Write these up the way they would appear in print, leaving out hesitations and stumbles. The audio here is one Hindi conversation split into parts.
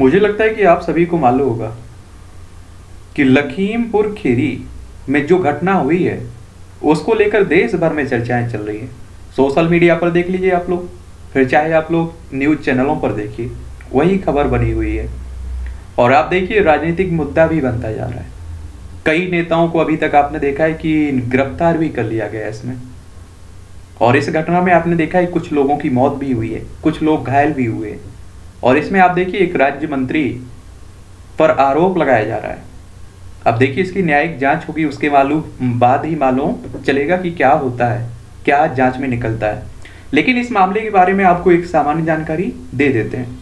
मुझे लगता है कि आप सभी को मालूम होगा कि लखीमपुर खीरी में जो घटना हुई है उसको लेकर देश भर में चर्चाएं चल रही हैं। सोशल मीडिया पर देख लीजिए आप लोग, फिर चाहे आप लोग न्यूज़ चैनलों पर देखिए, वही खबर बनी हुई है। और आप देखिए राजनीतिक मुद्दा भी बनता जा रहा है। कई नेताओं को अभी तक आपने देखा है कि गिरफ्तार भी कर लिया गया है इसमें, और इस घटना में आपने देखा है कुछ लोगों की मौत भी हुई है, कुछ लोग घायल भी हुए हैं। और इसमें आप देखिए एक राज्य मंत्री पर आरोप लगाया जा रहा है। अब देखिए इसकी न्यायिक जांच होगी, उसके बाद ही मालूम चलेगा कि क्या होता है, क्या जांच में निकलता है। लेकिन इस मामले के बारे में आपको एक सामान्य जानकारी दे देते हैं।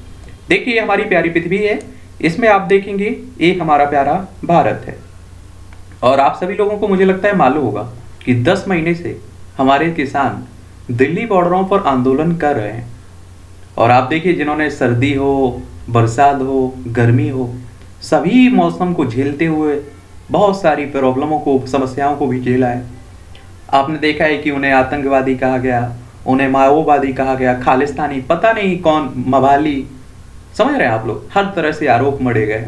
देखिए हमारी प्यारी पृथ्वी है, इसमें आप देखेंगे एक हमारा प्यारा भारत है। और आप सभी लोगों को मुझे लगता है मालूम होगा कि 10 महीने से हमारे किसान दिल्ली बॉर्डरों पर आंदोलन कर रहे हैं। और आप देखिए जिन्होंने सर्दी हो, बरसात हो, गर्मी हो, सभी मौसम को झेलते हुए बहुत सारी प्रॉब्लमों को, समस्याओं को भी झेला है। आपने देखा है कि उन्हें आतंकवादी कहा गया, उन्हें माओवादी कहा गया, खालिस्तानी, पता नहीं कौन, मवाली, समझ रहे हैं आप लोग, हर तरह से आरोप मढ़े गए।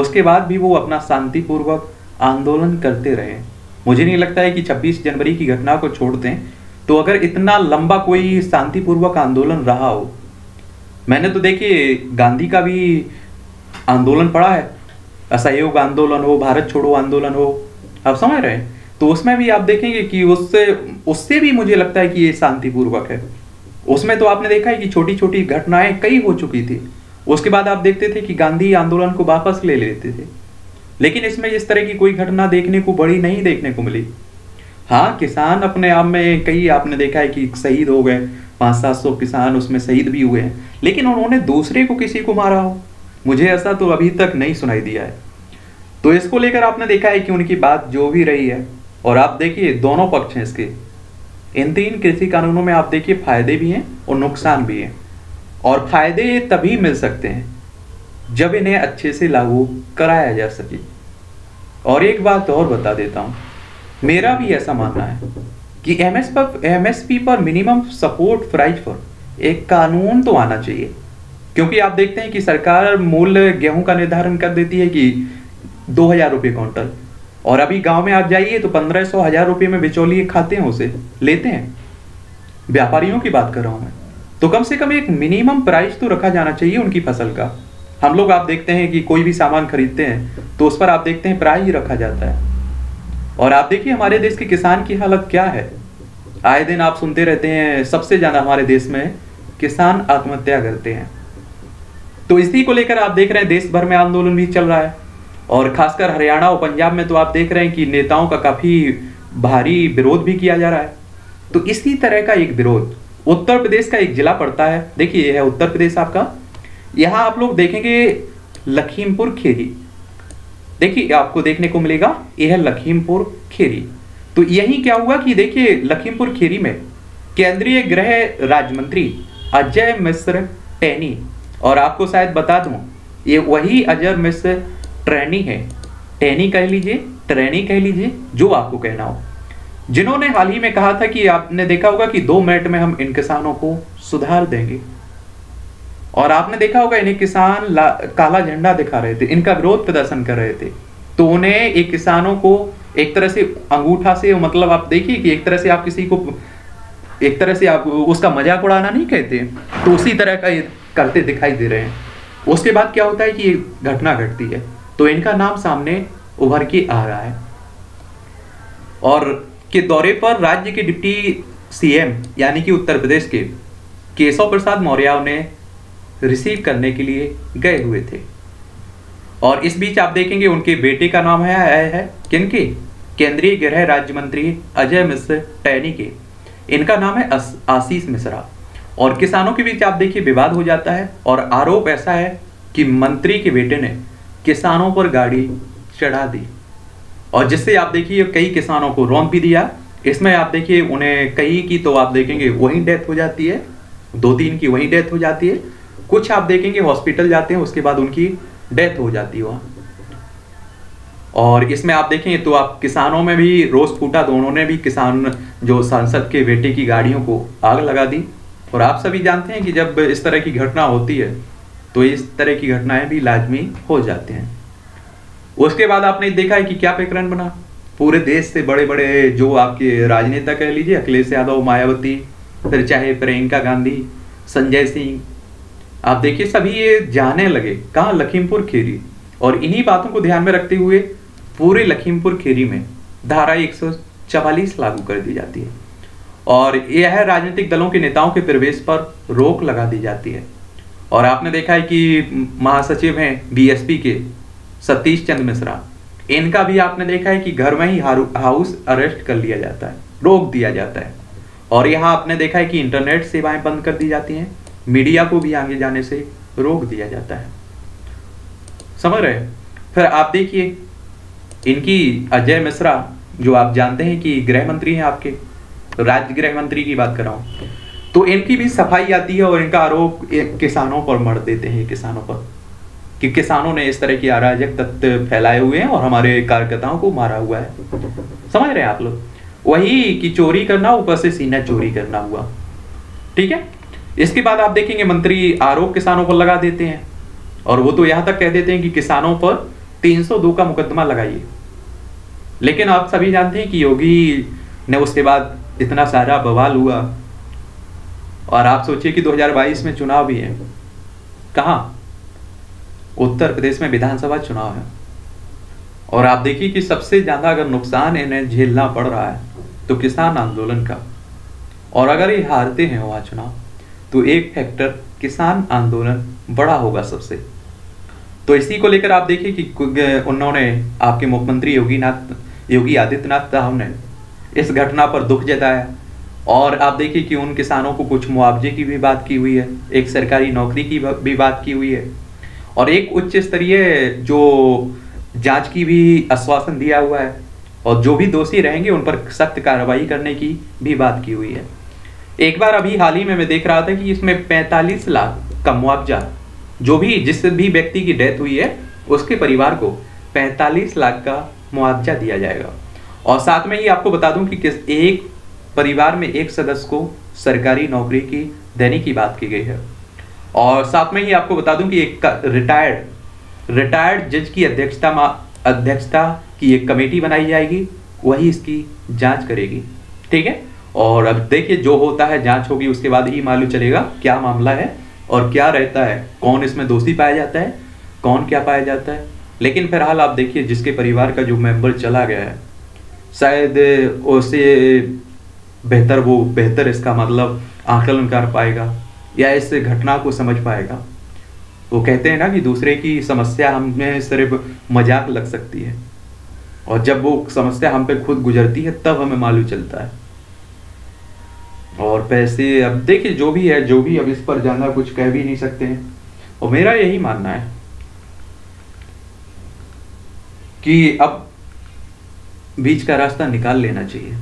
उसके बाद भी वो अपना शांतिपूर्वक आंदोलन करते रहे। मुझे नहीं लगता है कि 26 जनवरी की घटना को छोड़ दें तो अगर इतना लंबा कोई शांतिपूर्वक आंदोलन रहा हो। मैंने तो देखिए गांधी का भी आंदोलन पढ़ा है, असहयोग आंदोलन हो, भारत छोड़ो आंदोलन हो, आप समझ रहे हैं, तो उसमें भी आप देखेंगे कि उससे भी मुझे लगता है कि ये शांतिपूर्वक है। उसमें तो आपने देखा है कि छोटी छोटी घटनाएं कई हो चुकी थी। उसके बाद आप देखते थे कि गांधी आंदोलन को वापस ले लेते थे, लेकिन इसमें इस तरह की कोई घटना देखने को बड़ी नहीं देखने को मिली। हाँ, किसान अपने आप में कई आपने देखा है कि शहीद हो गए, 500-700 किसान उसमें शहीद भी हुए हैं, लेकिन उन्होंने दूसरे को, किसी को मारा हो, मुझे ऐसा तो अभी तक नहीं सुनाई दिया है। तो इसको लेकर आपने देखा है कि उनकी बात जो भी रही है। और आप देखिए दोनों पक्ष हैं इसके, इन 3 कृषि कानूनों में आप देखिए फायदे भी हैं और नुकसान भी हैं। और फायदे तभी मिल सकते हैं जब इन्हें अच्छे से लागू कराया जा सके। और एक बात और बता देता हूँ, मेरा भी ऐसा मानना है कि एमएसपी पर मिनिमम सपोर्ट प्राइस पर एक कानून तो आना चाहिए, क्योंकि आप देखते हैं कि सरकार मूल्य गेहूं का निर्धारण कर देती है कि 2000 रुपये क्विंटल, और अभी गांव में आप जाइए तो 1500-1000 रुपये में बिचौलिए खाते हैं, उसे लेते हैं। व्यापारियों की बात कर रहा हूं मैं, तो कम से कम एक मिनिमम प्राइस तो रखा जाना चाहिए उनकी फसल का। हम लोग आप देखते हैं कि कोई भी सामान खरीदते हैं तो उस पर आप देखते हैं प्राइस ही रखा जाता है। और आप देखिए हमारे देश के किसान की हालत क्या है, आए दिन आप सुनते रहते हैं, सबसे ज़्यादा हमारे देश में किसान आत्महत्या करते हैं। तो इसी को लेकर आप देख रहे हैं देश भर में आंदोलन भी चल रहा है। और खासकर हरियाणा और पंजाब में तो आप देख रहे हैं कि नेताओं का काफ़ी भारी विरोध भी किया जा रहा है। तो इसी तरह का एक विरोध उत्तर प्रदेश का एक जिला पड़ता है, देखिए यह है उत्तर प्रदेश आपका। यहाँ आप लोग देखेंगे लखीमपुर खीरी, देखिए आपको देखने को मिलेगा, यह है लखीमपुर खीरी। तो यही क्या हुआ कि देखिए लखीमपुर खीरी में केंद्रीय गृह राज्य मंत्री अजय मिश्रा टैनी, और आपको शायद बता दूं ये वही अजय मिश्रा ट्रैनी है, टैनी कह लीजिए, ट्रैनी कह लीजिए, जो आपको कहना हो, जिन्होंने हाल ही में कहा था कि आपने देखा होगा कि 2 मिनट में हम इन किसानों को सुधार देंगे। और आपने देखा होगा इन्हें किसान काला झंडा दिखा रहे थे, इनका विरोध प्रदर्शन कर रहे थे। तो उन्हें एक किसानों को एक तरह से अंगूठा से, मतलब आप देखिए कि एक तरह से आप किसी को एक तरह से आप उसका मजाक उड़ाना नहीं कहते, तो उसी तरह का ये करते दिखाई दे रहे हैं। उसके बाद क्या होता है कि ये घटना घटती है, तो इनका नाम सामने उभर के आ रहा है। और के दौरे पर राज्य के डिप्टी CM यानी कि उत्तर प्रदेश के केशव प्रसाद मौर्य ने रिसीव करने के लिए गए हुए थे। और इस बीच आप देखेंगे उनके बेटे का नाम है किनके, केंद्रीय गृह राज्य मंत्री अजय मिश्रा टैनी के, इनका नाम है आशीष मिश्रा। और किसानों के बीच आप देखिए विवाद हो जाता है, और आरोप ऐसा है कि मंत्री के बेटे ने किसानों पर गाड़ी चढ़ा दी, और जिससे आप देखिए कई किसानों को रौंद भी दिया। इसमें आप देखिए उन्हें कई की तो आप देखेंगे वहीं डेथ हो जाती है, 2-3 की वहीं डेथ हो जाती है, कुछ आप देखेंगे हॉस्पिटल जाते हैं, उसके बाद उनकी डेथ हो जाती है वहाँ। और इसमें आप देखें तो आप किसानों में भी रोष फूटा, तो उन्होंने भी किसान जो सांसद के बेटे की गाड़ियों को आग लगा दी। और आप सभी जानते हैं कि जब इस तरह की घटना होती है तो इस तरह की घटनाएं भी लाजमी हो जाते हैं। उसके बाद आपने देखा है कि क्या प्रकरण बना, पूरे देश से बड़े बड़े जो आपके राजनेता कह लीजिए, अखिलेश यादव, मायावती, फिर चाहे प्रियंका गांधी, संजय सिंह, आप देखिए सभी ये जाने लगे कहाँ, लखीमपुर खीरी। और इन्हीं बातों को ध्यान में रखते हुए पूरे लखीमपुर खीरी में धारा 144 लागू कर दी जाती है और यह राजनीतिक दलों के नेताओं के प्रवेश पर रोक लगा दी जाती है। और आपने देखा है कि महासचिव हैं बीएसपी के सतीश चंद मिश्रा, इनका भी आपने देखा है कि घर में ही हाउस अरेस्ट कर लिया जाता है, रोक दिया जाता है। और यहाँ आपने देखा है कि इंटरनेट सेवाएं बंद कर दी जाती हैं, मीडिया को भी आगे जाने से रोक दिया जाता है, समझ रहे। फिर आप देखिए इनकी अजय मिश्रा, जो आप जानते हैं कि गृह मंत्री हैं, आपके राज्य गृह मंत्री की बात कर रहा हूँ, तो इनकी भी सफाई आती है और इनका आरोप किसानों पर मढ़ देते हैं, किसानों पर, कि किसानों ने इस तरह की अराजक तत्व फैलाए हुए हैं और हमारे कार्यकर्ताओं को मारा हुआ है, समझ रहे हैं आप लोग। वही कि चोरी करना, ऊपर से सीना चोरी करना हुआ, ठीक है। इसके बाद आप देखेंगे मंत्री आरोप किसानों पर लगा देते हैं और वो तो यहाँ तक कह देते हैं कि किसानों पर 302 का मुकदमा लगाइए। लेकिन आप सभी जानते हैं कि योगी ने उसके बाद इतना सारा बवाल हुआ और आप सोचिए कि 2022 में चुनाव भी है, कहाँ, उत्तर प्रदेश में विधानसभा चुनाव है। और आप देखिए कि सबसे ज्यादा अगर नुकसान इन्हें झेलना पड़ रहा है तो किसान आंदोलन का। और अगर ये हारते हैं वहाँ चुनाव तो एक फैक्टर किसान आंदोलन बड़ा होगा सबसे। तो इसी को लेकर आप देखिए कि उन्होंने, आपके मुख्यमंत्री योगी आदित्यनाथ साहब ने इस घटना पर दुख जताया और आप देखिए कि उन किसानों को कुछ मुआवजे की भी बात की हुई है, एक सरकारी नौकरी की भी बात की हुई है और एक उच्च स्तरीय जो जांच की भी आश्वासन दिया हुआ है और जो भी दोषी रहेंगे उन पर सख्त कार्रवाई करने की भी बात की हुई है। एक बार अभी हाल ही में मैं देख रहा था कि इसमें 45 लाख का मुआवजा, जो भी जिस भी व्यक्ति की डेथ हुई है उसके परिवार को 45 लाख का मुआवजा दिया जाएगा। और साथ में ही आपको बता दूं कि किस एक परिवार में एक सदस्य को सरकारी नौकरी की देने की बात की गई है। और साथ में ही आपको बता दूं कि एक रिटायर्ड जज की अध्यक्षता की एक कमेटी बनाई जाएगी, वही इसकी जाँच करेगी, ठीक है। और अब देखिए जो होता है, जांच होगी, उसके बाद ही मालूम चलेगा क्या मामला है और क्या रहता है, कौन इसमें दोषी पाया जाता है, कौन क्या पाया जाता है। लेकिन फिलहाल आप देखिए जिसके परिवार का जो मेंबर चला गया है, शायद उसे बेहतर इसका मतलब आकलन कर पाएगा या इस घटना को समझ पाएगा। वो कहते हैं ना कि दूसरे की समस्या हमें सिर्फ मजाक लग सकती है और जब वो समस्या हम पे खुद गुजरती है तब हमें मालूम चलता है। और पैसे अब देखिए जो भी है, जो भी, अब इस पर ज्यादा कुछ कह भी नहीं सकते हैं। और मेरा यही मानना है कि अब बीच का रास्ता निकाल लेना चाहिए,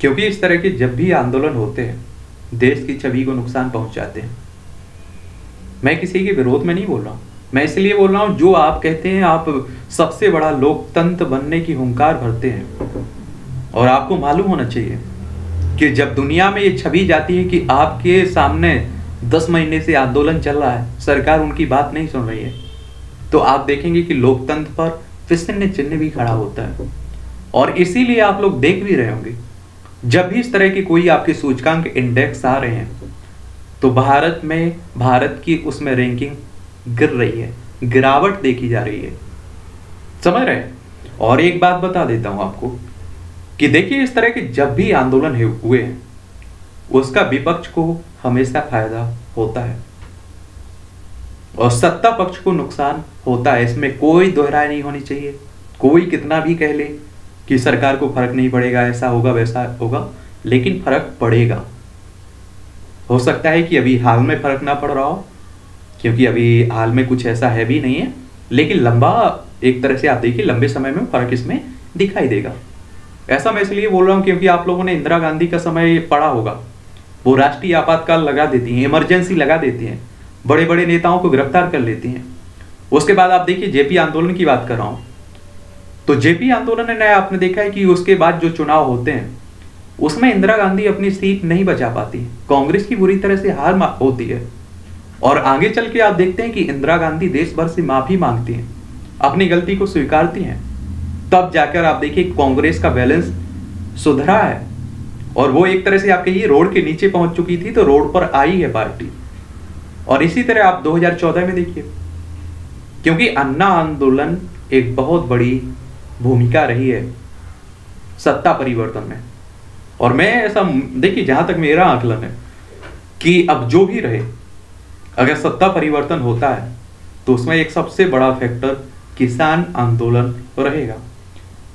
क्योंकि इस तरह के जब भी आंदोलन होते हैं देश की छवि को नुकसान पहुंचाते हैं। मैं किसी के विरोध में नहीं बोल रहा हूँ, मैं इसलिए बोल रहा हूँ जो आप कहते हैं, आप सबसे बड़ा लोकतंत्र बनने की हुंकार भरते हैं और आपको मालूम होना चाहिए कि जब दुनिया में ये छवि जाती है कि आपके सामने 10 महीने से आंदोलन चल रहा है, सरकार उनकी बात नहीं सुन रही है, तो आप देखेंगे कि लोकतंत्र पर फिसलने चिन्ह भी खड़ा होता है। और इसीलिए आप लोग देख भी रहे होंगे जब भी इस तरह के कोई आपके सूचकांक इंडेक्स आ रहे हैं तो भारत की उसमें रैंकिंग गिर रही है, गिरावट देखी जा रही है, समझ रहे हैं। और एक बात बता देता हूँ आपको कि देखिए इस तरह के जब भी आंदोलन हुए हैं उसका विपक्ष को हमेशा फायदा होता है और सत्ता पक्ष को नुकसान होता है, इसमें कोई दोहराय नहीं होनी चाहिए। कोई कितना भी कह ले कि सरकार को फर्क नहीं पड़ेगा, ऐसा होगा वैसा होगा, लेकिन फर्क पड़ेगा। हो सकता है कि अभी हाल में फर्क ना पड़ रहा हो, क्योंकि अभी हाल में कुछ ऐसा है भी नहीं है, लेकिन लंबा एक तरह से आप देखिए लंबे समय में फर्क इसमें दिखाई देगा। ऐसा मैं इसलिए बोल रहा हूँ क्योंकि आप लोगों ने इंदिरा गांधी का समय पढ़ा होगा, वो राष्ट्रीय आपातकाल लगा देती हैं, इमरजेंसी लगा देती हैं, बड़े बड़े नेताओं को गिरफ्तार कर लेती हैं। उसके बाद आप देखिए जेपी आंदोलन की बात कर रहा हूँ, तो जेपी आंदोलन ने आपने देखा है कि उसके बाद जो चुनाव होते हैं उसमें इंदिरा गांधी अपनी सीट नहीं बचा पाती, कांग्रेस की बुरी तरह से हार होती है और आगे चल के आप देखते हैं कि इंदिरा गांधी देश भर से माफी मांगती हैं, अपनी गलती को स्वीकारती हैं, तब जाकर आप देखिए कांग्रेस का बैलेंस सुधरा है। और वो एक तरह से आप कहिए रोड के नीचे पहुंच चुकी थी तो रोड पर आई है पार्टी। और इसी तरह आप 2014 में देखिए, क्योंकि अन्ना आंदोलन एक बहुत बड़ी भूमिका रही है सत्ता परिवर्तन में। और मैं ऐसा देखिए, जहां तक मेरा आकलन है कि अब जो भी रहे, अगर सत्ता परिवर्तन होता है तो उसमें एक सबसे बड़ा फैक्टर किसान आंदोलन रहेगा।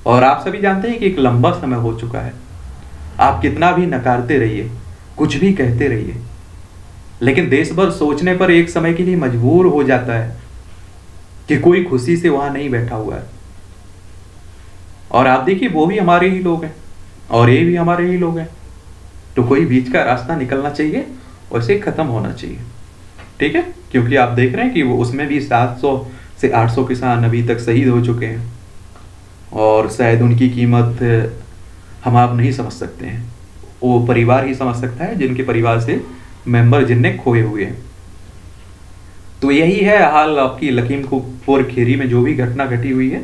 और आप सभी जानते हैं कि एक लंबा समय हो चुका है, आप कितना भी नकारते रहिए, कुछ भी कहते रहिए, लेकिन देश भर सोचने पर एक समय के लिए मजबूर हो जाता है कि कोई खुशी से वहां नहीं बैठा हुआ है। और आप देखिए वो भी हमारे ही लोग हैं और ये भी हमारे ही लोग हैं, तो कोई बीच का रास्ता निकलना चाहिए और इसे खत्म होना चाहिए, ठीक है। क्योंकि आप देख रहे हैं कि वो उसमें भी 700 से 800 किसान अभी तक शहीद हो चुके हैं और शायद उनकी कीमत हम आप नहीं समझ सकते हैं, वो परिवार ही समझ सकता है जिनके परिवार से मेंबर जिनने खोए हुए हैं। तो यही है हाल आपकी लखीमपुर खीरी में जो भी घटना घटी हुई है।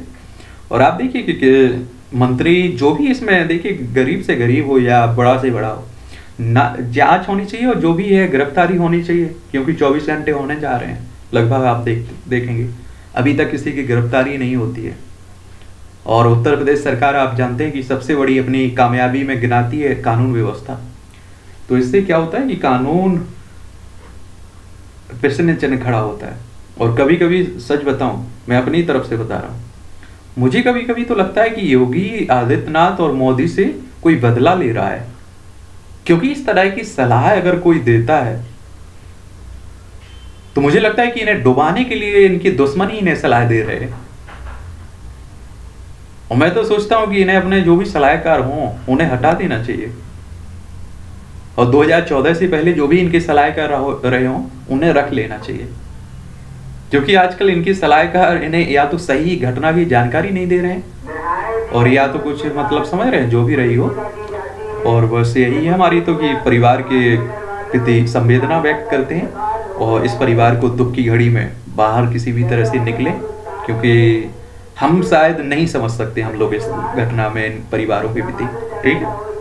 और आप देखिए कि मंत्री जो भी इसमें देखिए, गरीब से गरीब हो या बड़ा से बड़ा हो, ना जांच होनी चाहिए और जो भी है गिरफ्तारी होनी चाहिए, क्योंकि 24 घंटे होने जा रहे हैं लगभग, आप देखेंगे अभी तक किसी की गिरफ्तारी नहीं होती है। और उत्तर प्रदेश सरकार आप जानते हैं कि सबसे बड़ी अपनी कामयाबी में गिनाती है कानून व्यवस्था। तो इससे क्या होता है कि कानून प्रश्न चिन्ह खड़ा होता है। और कभी कभी सच बताऊं, मैं अपनी तरफ से बता रहा हूँ, मुझे कभी कभी तो लगता है कि योगी आदित्यनाथ और मोदी से कोई बदला ले रहा है, क्योंकि इस तरह की सलाह अगर कोई देता है तो मुझे लगता है कि इन्हें डुबाने के लिए इनके दुश्मन ही इन्हें सलाह दे रहे हैं। और मैं तो सोचता हूं कि इन्हें अपने जो भी सलाहकार हों उन्हें हटा देना चाहिए, और 2014 से पहले जो भी इनके सलाहकार रहे हों उन्हें रख लेना चाहिए, क्योंकि आजकल इनके सलाहकार इन्हें या तो सही घटना की जानकारी नहीं दे रहे हैं और या तो कुछ मतलब समझ रहे हैं जो भी रही हो। और बस यही है हमारी तो कि परिवार के प्रति संवेदना व्यक्त करते हैं और इस परिवार को दुख की घड़ी में बाहर किसी भी तरह से निकले, क्योंकि हम शायद नहीं समझ सकते, हम लोग इस घटना में इन परिवारों के प्रति, ठीक है।